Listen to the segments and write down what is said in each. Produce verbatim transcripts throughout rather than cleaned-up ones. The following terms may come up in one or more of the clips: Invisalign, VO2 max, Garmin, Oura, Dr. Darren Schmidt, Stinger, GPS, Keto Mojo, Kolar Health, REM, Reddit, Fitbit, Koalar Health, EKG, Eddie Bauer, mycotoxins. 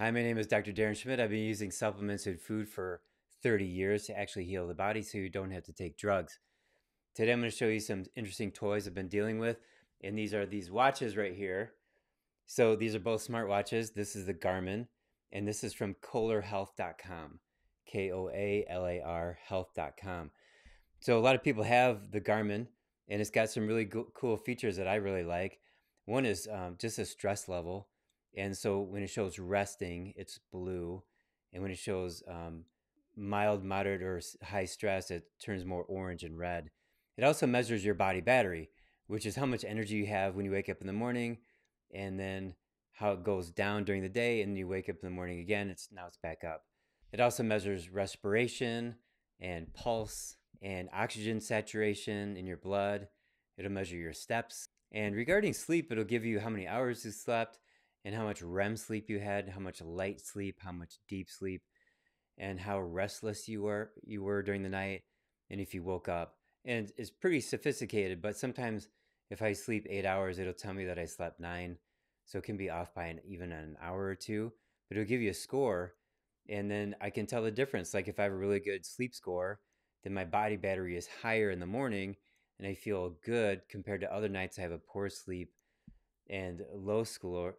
Hi, my name is Doctor Darren Schmidt. I've been using supplements and food for thirty years to actually heal the body so you don't have to take drugs. Today I'm going to show you some interesting toys I've been dealing with, and these are these watches right here. So these are both smart watches. This is the Garmin, and this is from Kolar Health dot com, K O A L A R health dot com. So a lot of people have the Garmin, and it's got some really cool features that I really like. One is um, just a stress level. And so when it shows resting, it's blue. And when it shows um, mild, moderate, or high stress, it turns more orange and red. It also measures your body battery, which is how much energy you have when you wake up in the morning, and then how it goes down during the day, and you wake up in the morning again, it's now it's back up. It also measures respiration and pulse and oxygen saturation in your blood. It'll measure your steps. And regarding sleep, it'll give you how many hours you slept, and how much R E M sleep you had, how much light sleep, how much deep sleep, and how restless you were you were during the night, and if you woke up. And it's pretty sophisticated, but sometimes if I sleep eight hours, it'll tell me that I slept nine, so it can be off by an, even an hour or two, but it'll give you a score, and then I can tell the difference. Like if I have a really good sleep score, then my body battery is higher in the morning, and I feel good compared to other nights I have a poor sleep and low score,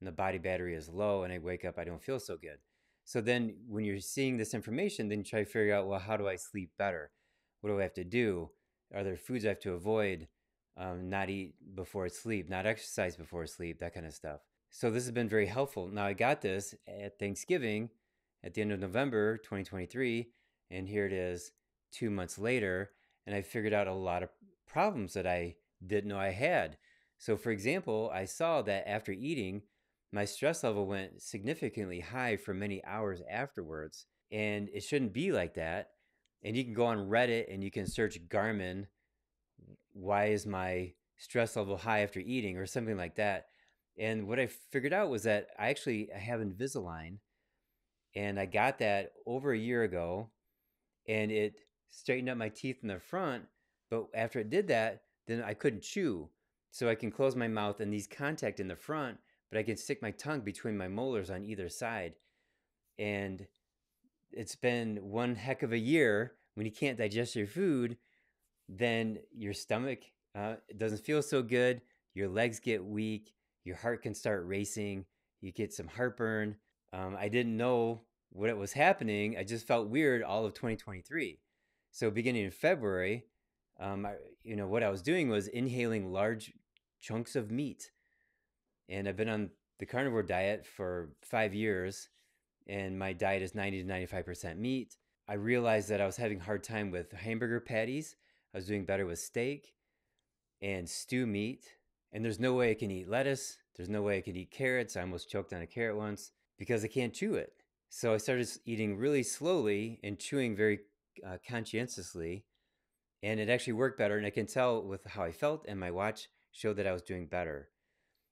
and the body battery is low, and I wake up, I don't feel so good. So then when you're seeing this information, then you try to figure out, well, how do I sleep better? What do I have to do? Are there foods I have to avoid, um, not eat before sleep, not exercise before sleep, that kind of stuff. So this has been very helpful. Now I got this at Thanksgiving at the end of November twenty twenty-three, and here it is two months later, and I figured out a lot of problems that I didn't know I had. So for example, I saw that after eating, my stress level went significantly high for many hours afterwards, and it shouldn't be like that. And you can go on Reddit and you can search Garmin, why is my stress level high after eating, or something like that. And what I figured out was that I actually have Invisalign, and I got that over a year ago, and it straightened up my teeth in the front, but after it did that, then I couldn't chew. So I can close my mouth and these contact in the front, but I can stick my tongue between my molars on either side. And it's been one heck of a year. When you can't digest your food, then your stomach uh, doesn't feel so good. Your legs get weak. Your heart can start racing. You get some heartburn. Um, I didn't know what was happening. I just felt weird all of twenty twenty-three. So beginning in February, Um, I, you know, what I was doing was inhaling large chunks of meat, and I've been on the carnivore diet for five years, and my diet is ninety to ninety-five percent meat. I realized that I was having a hard time with hamburger patties. I was doing better with steak and stew meat, and there's no way I can eat lettuce. There's no way I could eat carrots. I almost choked on a carrot once because I can't chew it. So I started eating really slowly and chewing very uh, conscientiously. And it actually worked better, and I can tell with how I felt, and my watch showed that I was doing better.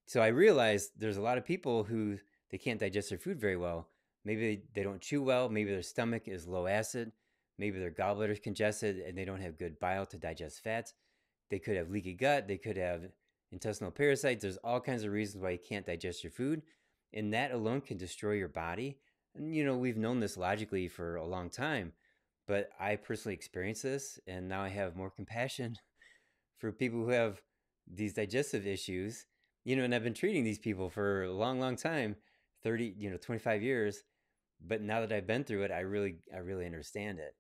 So I realized there's a lot of people who, they can't digest their food very well. Maybe they don't chew well, maybe their stomach is low acid, maybe their gallbladder is congested and they don't have good bile to digest fats. They could have leaky gut, they could have intestinal parasites. There's all kinds of reasons why you can't digest your food, and that alone can destroy your body. And you know, we've known this logically for a long time, but I personally experienced this, and now I have more compassion for people who have these digestive issues, you know, and I've been treating these people for a long, long time, thirty, you know, twenty-five years. But now that I've been through it, I really, I really understand it.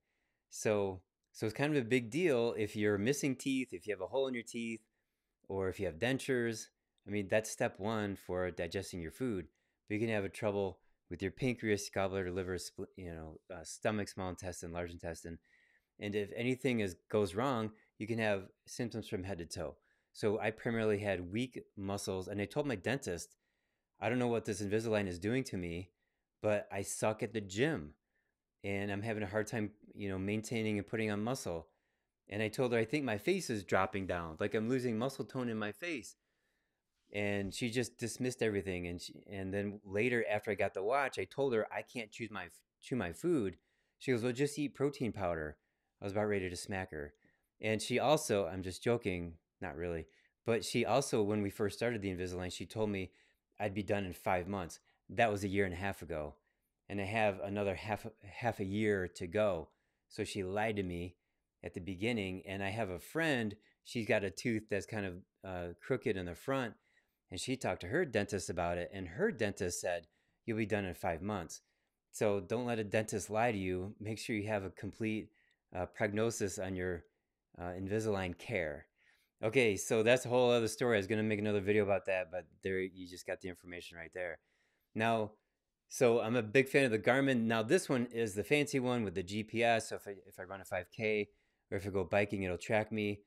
So, so it's kind of a big deal if you're missing teeth, if you have a hole in your teeth, or if you have dentures. I mean, that's step one for digesting your food, but you can have a trouble with your pancreas, gallbladder, liver, you know, uh, stomach, small intestine, large intestine. And if anything is goes wrong, you can have symptoms from head to toe. So I primarily had weak muscles, and I told my dentist, I don't know what this Invisalign is doing to me, but I suck at the gym, and I'm having a hard time, you know, maintaining and putting on muscle. And I told her, I think my face is dropping down, like I'm losing muscle tone in my face. And she just dismissed everything. And she, and then later, after I got the watch, I told her I can't choose my chew my food. She goes, well, just eat protein powder. I was about ready to smack her. And she also, I'm just joking, not really, but she also, when we first started the Invisalign, she told me I'd be done in five months. that was a year and a half ago, and I have another half half a year to go. So she lied to me at the beginning. And I have a friend, she's got a tooth that's kind of uh, crooked in the front, and she talked to her dentist about it, and her dentist said, you'll be done in five months. So don't let a dentist lie to you. Make sure you have a complete uh, prognosis on your uh, Invisalign care. Okay, so that's a whole other story. I was gonna make another video about that, but there you just got the information right there. Now, so I'm a big fan of the Garmin. Now this one is the fancy one with the G P S. So if I, if I run a five K, or if I go biking, it'll track me.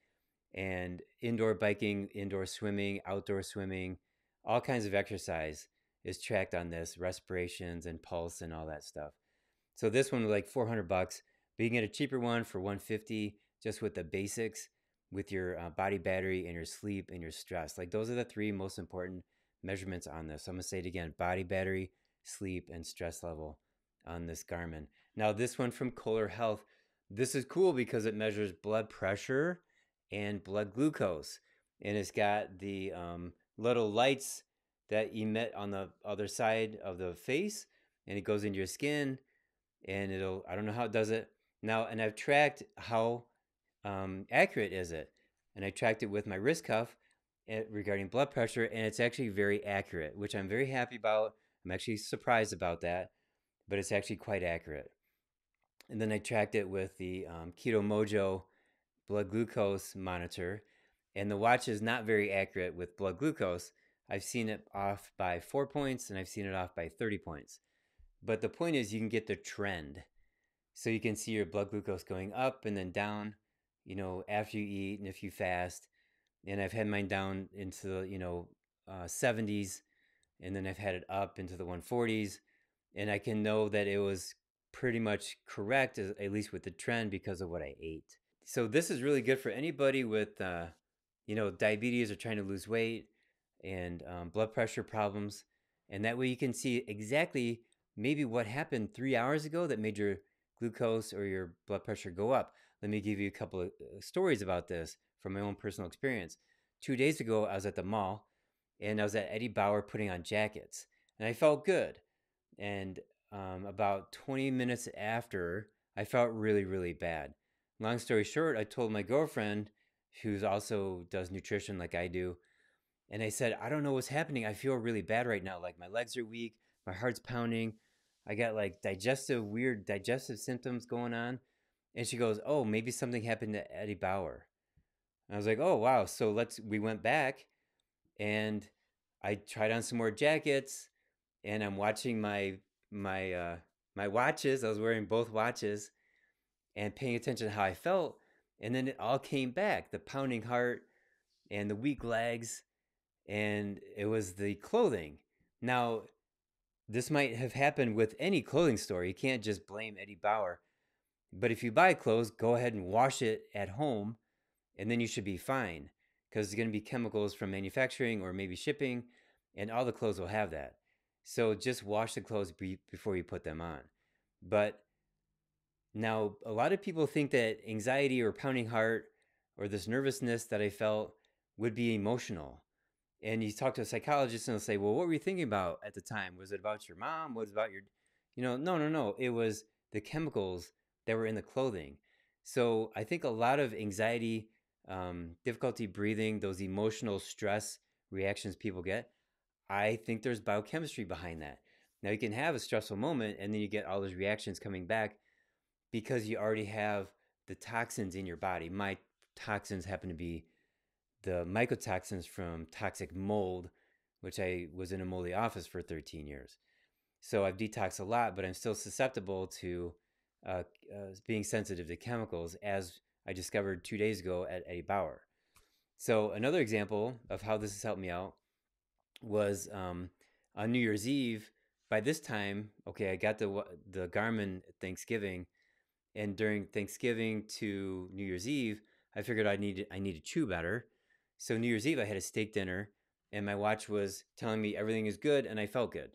And indoor biking, indoor swimming, outdoor swimming, all kinds of exercise is tracked on this, respirations and pulse and all that stuff. So this one was like four hundred bucks, but you can get a cheaper one for one fifty just with the basics, with your uh, body battery and your sleep and your stress. Like those are the three most important measurements on this. So I'm gonna say it again: body battery, sleep, and stress level on this Garmin. Now this one from KolarHealth, this is cool because it measures blood pressure and blood glucose. And it's got the um, little lights that emit on the other side of the face, and it goes into your skin, and it'll, I don't know how it does it now. And I've tracked how um, accurate is it. And I tracked it with my wrist cuff regarding blood pressure, and it's actually very accurate, which I'm very happy about. I'm actually surprised about that, but it's actually quite accurate. And then I tracked it with the um, Keto Mojo blood glucose monitor, and the watch is not very accurate with blood glucose. I've seen it off by four points and I've seen it off by thirty points. But the point is you can get the trend. So you can see your blood glucose going up and then down, you know, after you eat and if you fast. And I've had mine down into the, you know, uh, seventies, and then I've had it up into the one forties. And I can know that it was pretty much correct, at least with the trend, because of what I ate. So this is really good for anybody with, uh, you know, diabetes or trying to lose weight and um, blood pressure problems. And that way you can see exactly maybe what happened three hours ago that made your glucose or your blood pressure go up. Let me give you a couple of stories about this from my own personal experience. Two days ago, I was at the mall and I was at Eddie Bauer putting on jackets, and I felt good. And um, about twenty minutes after, I felt really, really bad. Long story short, I told my girlfriend, who's also does nutrition like I do, and I said, I don't know what's happening. I feel really bad right now. Like my legs are weak, my heart's pounding. I got like digestive, weird digestive symptoms going on. And she goes, oh, maybe something happened to Eddie Bauer. And I was like, oh, wow. So let's, we went back and I tried on some more jackets, and I'm watching my, my, uh, my watches. I was wearing both watches and paying attention to how I felt. And then it all came back, the pounding heart and the weak legs, and it was the clothing. Now, this might have happened with any clothing store. You can't just blame Eddie Bauer. But if you buy clothes, go ahead and wash it at home, and then you should be fine, because there's going to be chemicals from manufacturing or maybe shipping, and all the clothes will have that. So just wash the clothes before you put them on. But now, a lot of people think that anxiety or pounding heart or this nervousness that I felt would be emotional. And you talk to a psychologist and they'll say, well, what were you thinking about at the time? Was it about your mom? Was it about your, you know, no, no, no. It was the chemicals that were in the clothing. So I think a lot of anxiety, um, difficulty breathing, those emotional stress reactions people get, I think there's biochemistry behind that. Now you can have a stressful moment and then you get all those reactions coming back, because you already have the toxins in your body. My toxins happen to be the mycotoxins from toxic mold, which I was in a moldy office for thirteen years. So I've detoxed a lot, but I'm still susceptible to uh, uh, being sensitive to chemicals, as I discovered two days ago at Eddie Bauer. So another example of how this has helped me out was um, on New Year's Eve. By this time, okay, I got the, the Garmin at Thanksgiving, and during Thanksgiving to New Year's Eve, I figured I needed, I needed to chew better. So New Year's Eve, I had a steak dinner, and my watch was telling me everything is good, and I felt good.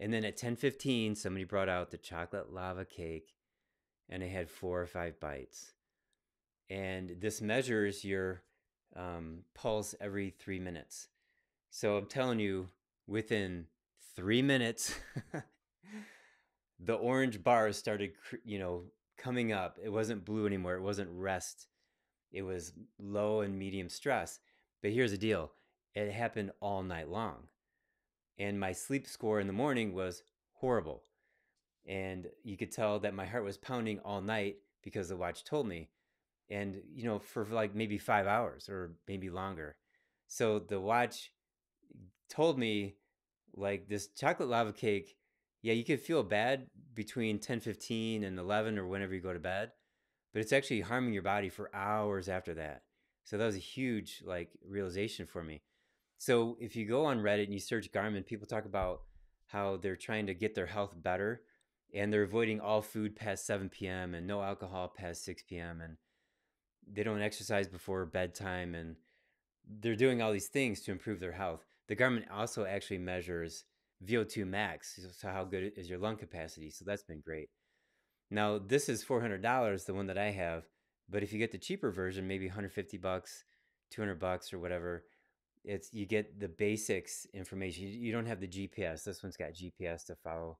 And then at ten fifteen, somebody brought out the chocolate lava cake, and I had four or five bites. And this measures your um, pulse every three minutes. So I'm telling you, within three minutes, the orange bars started, you know, coming up. It wasn't blue anymore. It wasn't rest. It was low and medium stress. But here's the deal. It happened all night long. And my sleep score in the morning was horrible. And you could tell that my heart was pounding all night because the watch told me. And, you know, for like maybe five hours or maybe longer. So the watch told me, like, this chocolate lava cake, yeah, you could feel bad between ten fifteen and eleven or whenever you go to bed, but it's actually harming your body for hours after that. So that was a huge, like, realization for me. So if you go on Reddit and you search Garmin, people talk about how they're trying to get their health better and they're avoiding all food past seven p m and no alcohol past six p m and they don't exercise before bedtime, and they're doing all these things to improve their health. The Garmin also actually measures V O two max, so how good is your lung capacity. So that's been great. Now, this is four hundred dollars, the one that I have, but if you get the cheaper version, maybe a hundred fifty bucks, two hundred bucks or whatever, it's, you get the basics information. You, you don't have the G P S. This one's got G P S to follow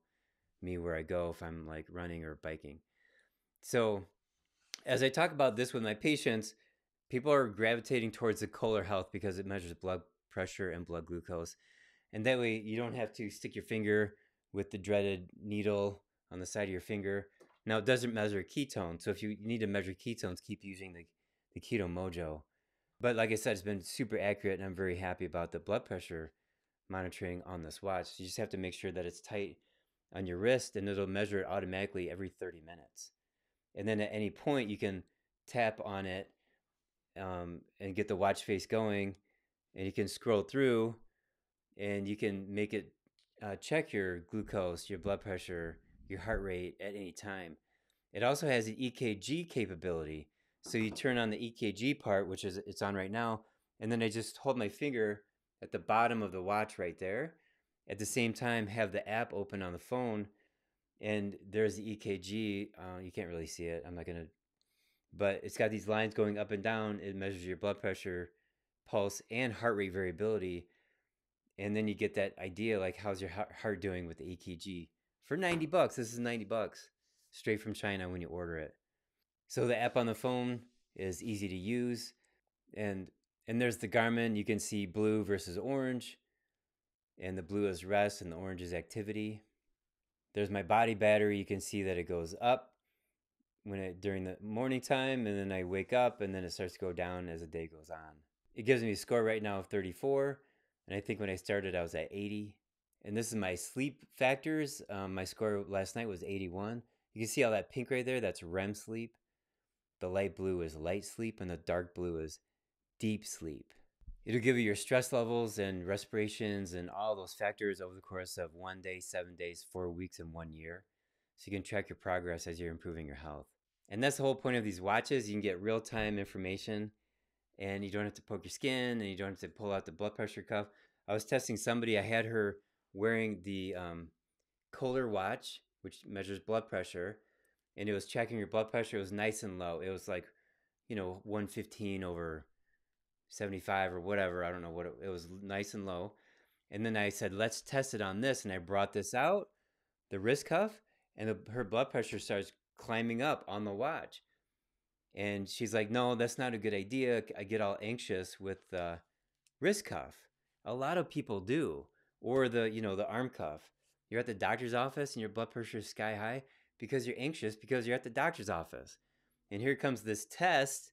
me where I go if I'm like running or biking. So as I talk about this with my patients, people are gravitating towards the KolarHealth because it measures blood pressure and blood glucose. And that way you don't have to stick your finger with the dreaded needle on the side of your finger. Now, it doesn't measure ketone. So if you need to measure ketones, keep using the, the Keto Mojo. But like I said, it's been super accurate, and I'm very happy about the blood pressure monitoring on this watch. You just have to make sure that it's tight on your wrist, and it'll measure it automatically every thirty minutes. And then at any point, you can tap on it um, and get the watch face going, and you can scroll through, and you can make it uh, check your glucose, your blood pressure, your heart rate at any time. It also has an E K G capability. So you turn on the E K G part, which is it's on right now, and then I just hold my finger at the bottom of the watch right there. At the same time, have the app open on the phone, and there's the E K G. Uh, you can't really see it. I'm not gonna, but it's got these lines going up and down. It measures your blood pressure, pulse, and heart rate variability. And then you get that idea, like, how's your heart doing with the E K G for ninety bucks. This is ninety bucks straight from China when you order it. So the app on the phone is easy to use. And, and there's the Garmin. You can see blue versus orange, and the blue is rest and the orange is activity. There's my body battery. You can see that it goes up when it, during the morning time, and then I wake up, and then it starts to go down as the day goes on. It gives me a score right now of thirty-four, and I think when I started, I was at eighty. And this is my sleep factors. Um, my score last night was eighty-one. You can see all that pink right there. That's R E M sleep. The light blue is light sleep, and the dark blue is deep sleep. It'll give you your stress levels and respirations and all those factors over the course of one day, seven days, four weeks, and one year. So you can track your progress as you're improving your health. And that's the whole point of these watches. You can get real-time information, and you don't have to poke your skin, and you don't have to pull out the blood pressure cuff. I was testing somebody. I had her wearing the um, Kohler watch, which measures blood pressure, and it was checking your blood pressure. It was nice and low. It was like, you know, one fifteen over seventy-five or whatever. I don't know what it, it was, nice and low. And then I said, let's test it on this. And I brought this out, the wrist cuff, and the, her blood pressure starts climbing up on the watch. And she's like, no, that's not a good idea. I get all anxious with the wrist cuff. A lot of people do. Or the, you know, the arm cuff. You're at the doctor's office and your blood pressure is sky high because you're anxious because you're at the doctor's office. And here comes this test,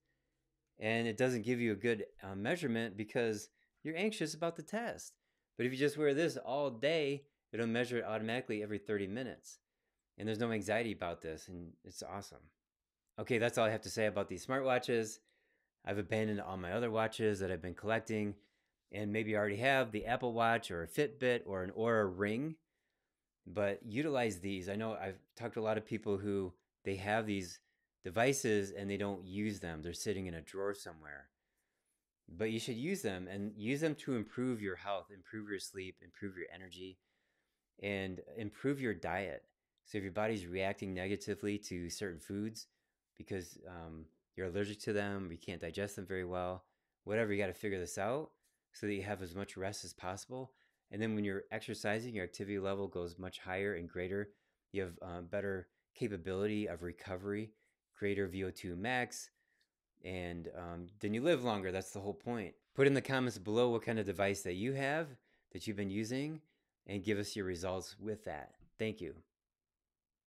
and it doesn't give you a good uh, measurement because you're anxious about the test. But if you just wear this all day, it'll measure it automatically every thirty minutes. And there's no anxiety about this, and it's awesome. Okay, that's all I have to say about these smartwatches. I've abandoned all my other watches that I've been collecting, and maybe you already have the Apple Watch or a Fitbit or an Oura Ring, but utilize these. I know I've talked to a lot of people who they have these devices and they don't use them. They're sitting in a drawer somewhere, but you should use them, and use them to improve your health, improve your sleep, improve your energy, and improve your diet. So if your body's reacting negatively to certain foods because um, you're allergic to them, you can't digest them very well, whatever, you got to figure this out so that you have as much rest as possible And then when you're exercising, your activity level goes much higher and greater. You have um, better capability of recovery, greater V O two max, and um, then you live longer. That's the whole point. Put in the comments below what kind of device that you have, that you've been using, and give us your results with that. Thank you.